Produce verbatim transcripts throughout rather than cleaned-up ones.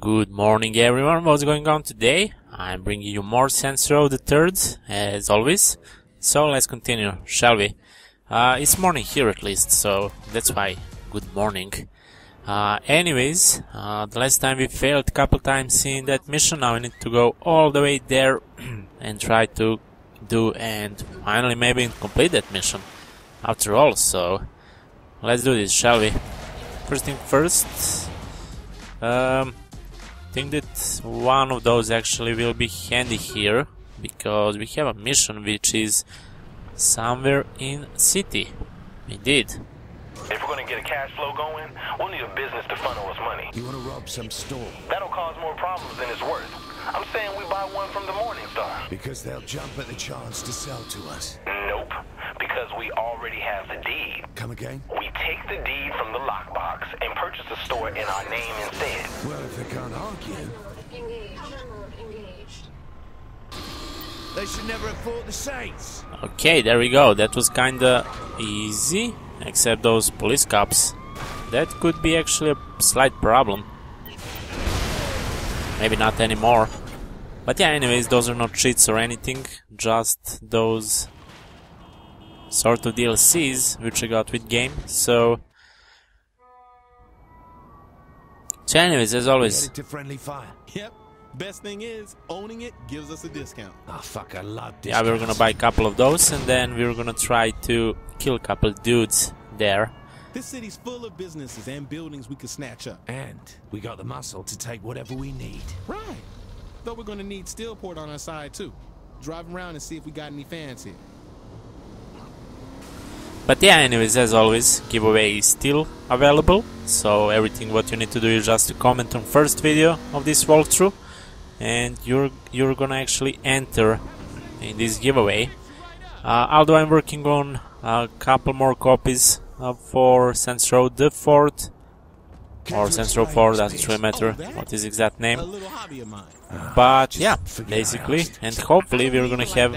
Good morning everyone, what's going on today? I'm bringing you more Saints Row the Third, as always. So let's continue, shall we? Uh, it's morning here at least, so that's why good morning. Uh, anyways, uh, the last time we failed a couple times in that mission, now we need to go all the way there and try to do and finally maybe complete that mission after all, so let's do this, shall we? First thing first, um, I think that one of those actually will be handy here, because we have a mission which is somewhere in city. Indeed. If we're gonna get a cash flow going, we'll need a business to funnel us money. You wanna rob some store? That'll cause more problems than it's worth. I'm saying we buy one from the Morningstar. Because they'll jump at the chance to sell to us. Nope. Because we already have the deed. Come again? We take the deed from the lockbox and purchase the store in our name instead. Well, if they can't argue... They should never have fought the Saints! Okay, there we go. That was kinda easy. Except those police cops. That could be actually a slight problem. Maybe not anymore. But yeah, anyways, those are not cheats or anything. Just those... sort of D L Cs which I got with game, so so anyways, as always, to friendly fire. Yep, best thing is owning it gives us a discount. Oh fuck, I love discounts. Yeah, we we're gonna buy a couple of those and then we we're gonna try to kill a couple dudes there. This city's full of businesses and buildings we could snatch up, and we got the muscle to take whatever we need. Right, though we're gonna need Steelport on our side too. Drive around and see if we got any fans here. But yeah, anyways, as always, giveaway is still available, so everything what you need to do is just to comment on first video of this walkthrough, and you're you're gonna actually enter in this giveaway. Uh, although I'm working on a couple more copies uh, for Saints Row the Fourth, or Saints Row four, doesn't really matter what is exact name. But yeah, basically, and hopefully we're gonna have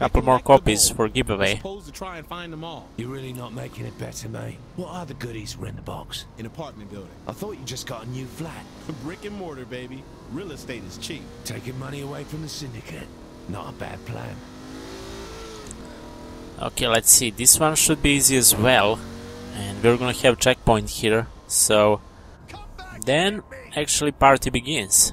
couple more copies for giveaway. You're really not making it better, mate. What are the goodies were in the box? An apartment building. I thought you just got a new flat. Brick and mortar, baby. Real estate is cheap. Taking money away from the syndicate. Not a bad plan. Okay, let's see. This one should be easy as well. And we're gonna have checkpoint here. So then actually party begins.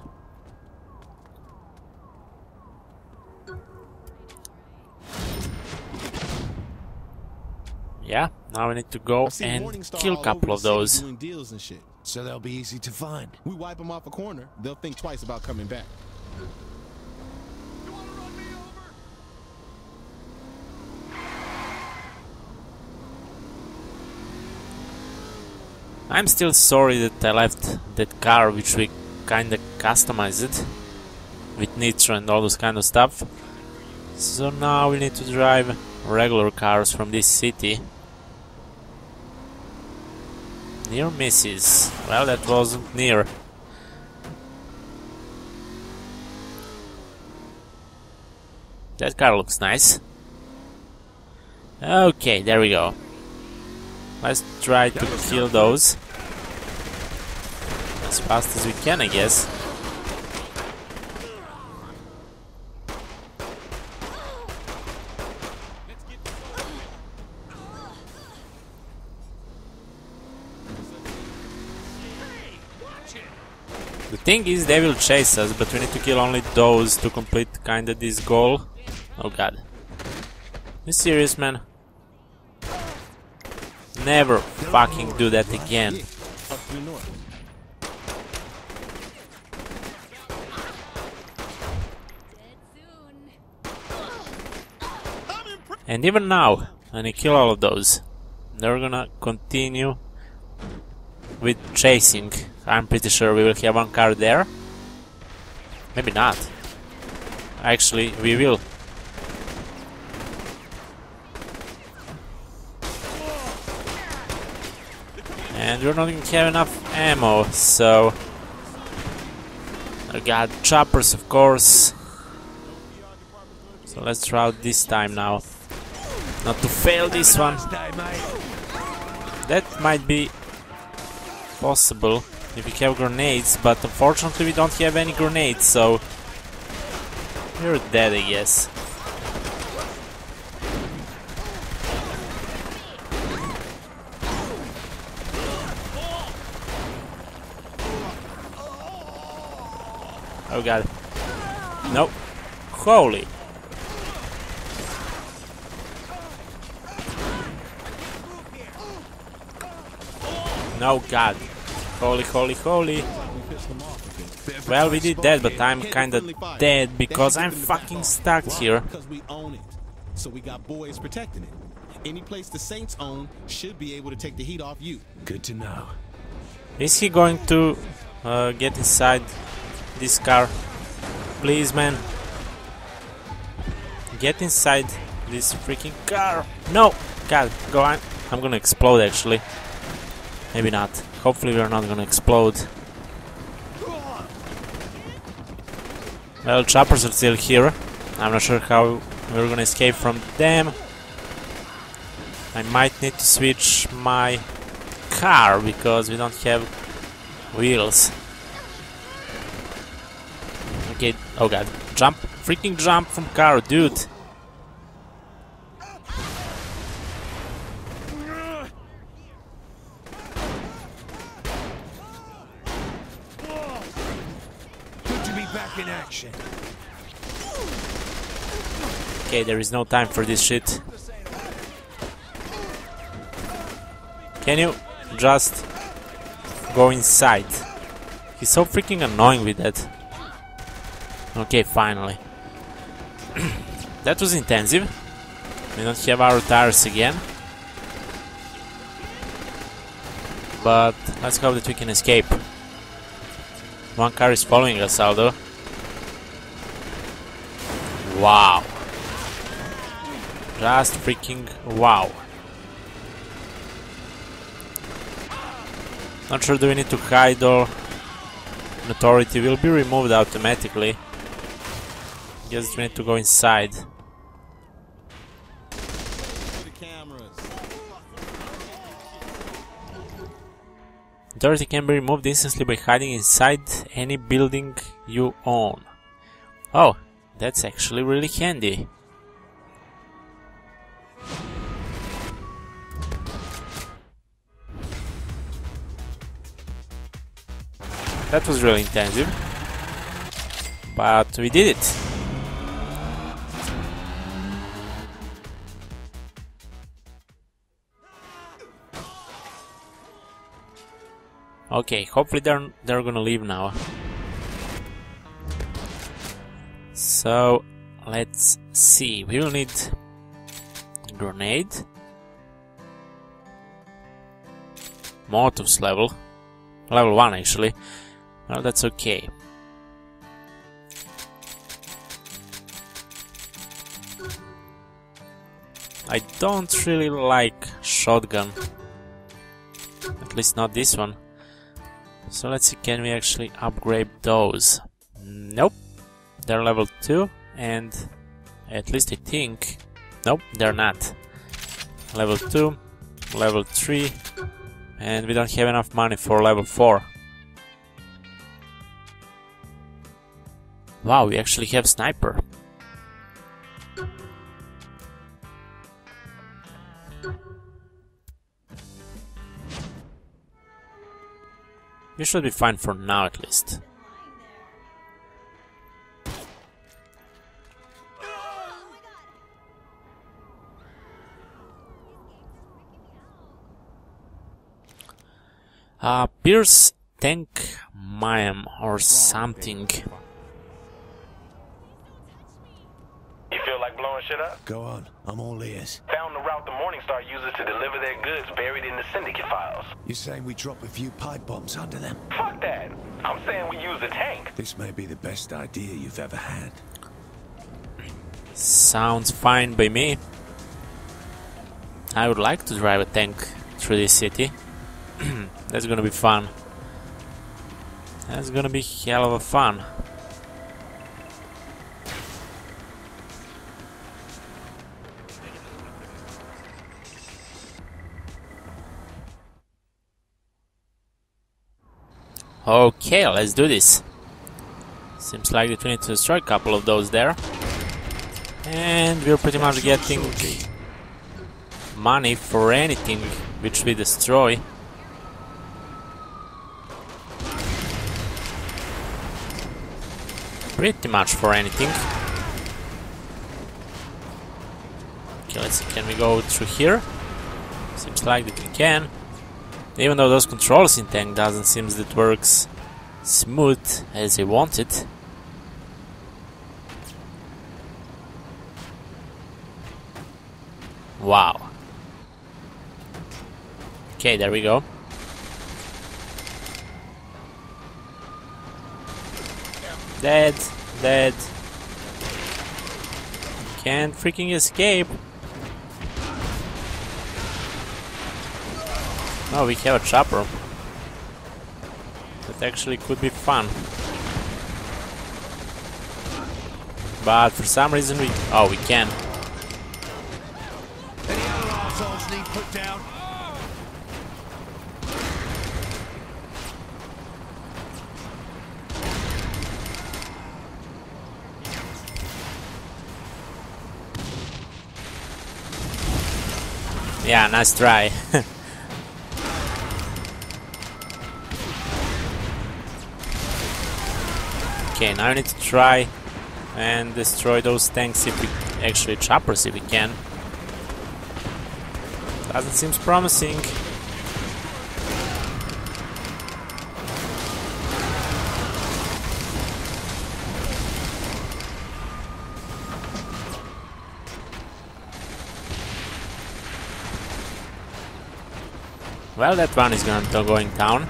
Yeah, now we need to go and kill a couple of those. Deals and shit, so they'll be easy to find. We wipe them off a corner, they'll think twice about coming back. You wanna run me over? I'm still sorry that I left that car, which we kinda customized with nitro and all those kind of stuff. So now we need to drive regular cars from this city. Near misses. Well, that wasn't near. That car looks nice. Okay, there we go. Let's try to kill those as fast as we can, I guess. The thing is, they will chase us, but we need to kill only those to complete kinda this goal. Oh god. You serious, man? Never fucking do that again. And even now, when you kill all of those, they're gonna continue with chasing. I'm pretty sure we will have one car there. Maybe not. Actually, we will. And we're not even have enough ammo, so... I got choppers, of course. So let's try out this time now. Not to fail this one. That might be possible. if we have grenades, but unfortunately we don't have any grenades, so you're dead, I guess. Oh god. Nope. Holy. No god. Holy, holy, holy. Well, we did that, but I'm kinda dead because I'm fucking stuck here. We own it. So we got boys protecting it. Any place the Saints own should be able to take the heat off you. Good to know. Is he going to uh, get inside this car? Please, man. Get inside this freaking car. No! God, go on. I'm gonna explode, actually. Maybe not. Hopefully we're not gonna explode. Well, choppers are still here. I'm not sure how we're gonna escape from them. I might need to switch my car because we don't have wheels. Okay, oh god. Jump, freaking jump from car, dude. Okay, there is no time for this shit. Can you just go inside? He's so freaking annoying with that. Okay, finally. That was intensive. We don't have our tires again. But let's hope that we can escape. One car is following us, Aldo. Wow. Just freaking wow. Not sure do we need to hide or notoriety will be removed automatically. Guess we need to go inside. Notoriety can be removed instantly by hiding inside any building you own. Oh, that's actually really handy. That was really intensive, but we did it. Okay, hopefully they're, they're gonna leave now. So, let's see, we will need a grenade. Molotov's level, level one actually. Well, that's okay. I don't really like shotgun. At least not this one. So let's see, can we actually upgrade those? Nope. They're level two and at least I think... Nope, they're not. Level two, level three, and we don't have enough money for level four. Wow, we actually have sniper. We should be fine for now at least. Uh, Pierce Tank Mayhem or something. Shit up. Go on, I'm all ears. Found the route the Morningstar uses to deliver their goods buried in the syndicate files. You're saying we drop a few pipe bombs under them? Fuck that! I'm saying we use a tank. This may be the best idea you've ever had. Sounds fine by me. I would like to drive a tank through this city. That's gonna be fun. That's gonna be hell of a fun. Okay, let's do this. Seems like that we need to destroy a couple of those there. And we're pretty much getting money for anything which we destroy. Pretty much for anything. Okay, let's see, can we go through here? Seems like that we can. Even though those controls in tank doesn't seem that works smooth as I want it. Wow. Okay, there we go. Dead, dead. Can't freaking escape. Oh, we have a chopper. That actually could be fun. But for some reason we... Oh, we can. Any other assholes need put down? Yeah, nice try. Okay, now we need to try and destroy those tanks if we actually choppers if we can. Doesn't seem promising. Well, that one is going to go in town.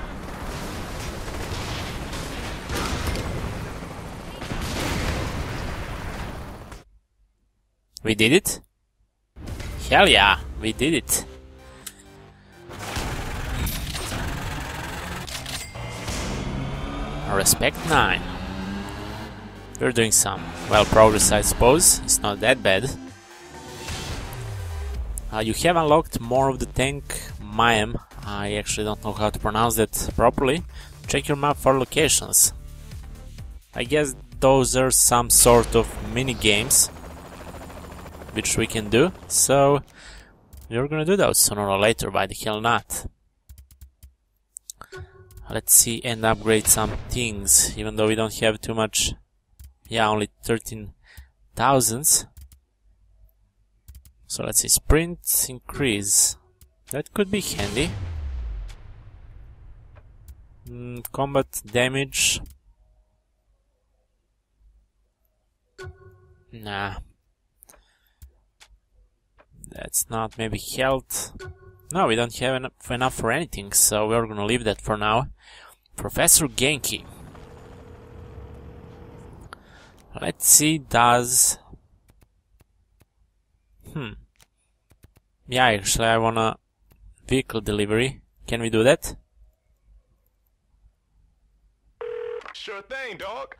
We did it? Hell yeah, we did it. Respect nine. We're doing some, well, progress, I suppose. It's not that bad. Uh, you have unlocked more of the tank Mayhem. I actually don't know how to pronounce that properly. Check your map for locations. I guess those are some sort of mini games which we can do, so we're gonna do those sooner or later, why the hell not. Let's see and upgrade some things, even though we don't have too much. Yeah, only thirteen thousand. So let's see, sprint increase. That could be handy. Mm, combat damage. Nah. That's not, maybe health. No, we don't have en enough for anything, so we're gonna leave that for now. Professor Genki. Let's see, does... Hmm. Yeah, actually I wanna... Vehicle delivery. Can we do that? Sure thing, dog.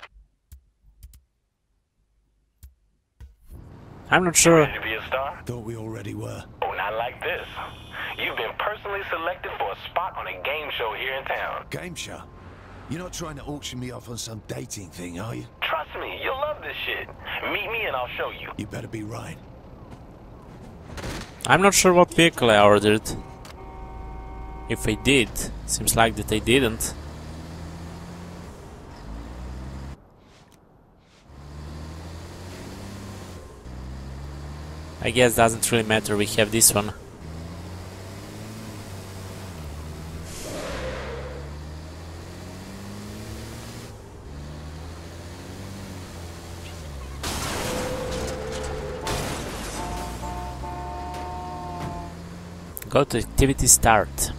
I'm not sure. Ready to be a star? Thought we already were. Oh, not like this. You've been personally selected for a spot on a game show here in town. Game show? You're not trying to auction me off on some dating thing, are you? Trust me, you'll love this shit. Meet me and I'll show you. You better be right. I'm not sure what vehicle I ordered. If I did, seems like that I didn't. I guess doesn't really matter, we have this one. Go to activity start.